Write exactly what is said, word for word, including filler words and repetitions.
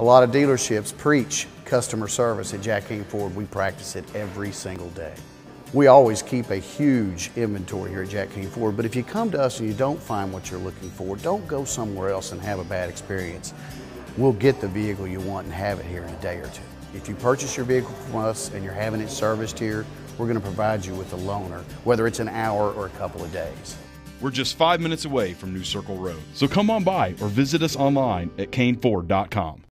A lot of dealerships preach customer service. At Jack Kain Ford, we practice it every single day. We always keep a huge inventory here at Jack Kain Ford, but if you come to us and you don't find what you're looking for, don't go somewhere else and have a bad experience. We'll get the vehicle you want and have it here in a day or two. If you purchase your vehicle from us and you're having it serviced here, we're going to provide you with a loaner, whether it's an hour or a couple of days. We're just five minutes away from New Circle Road, so come on by or visit us online at Kain Ford dot com.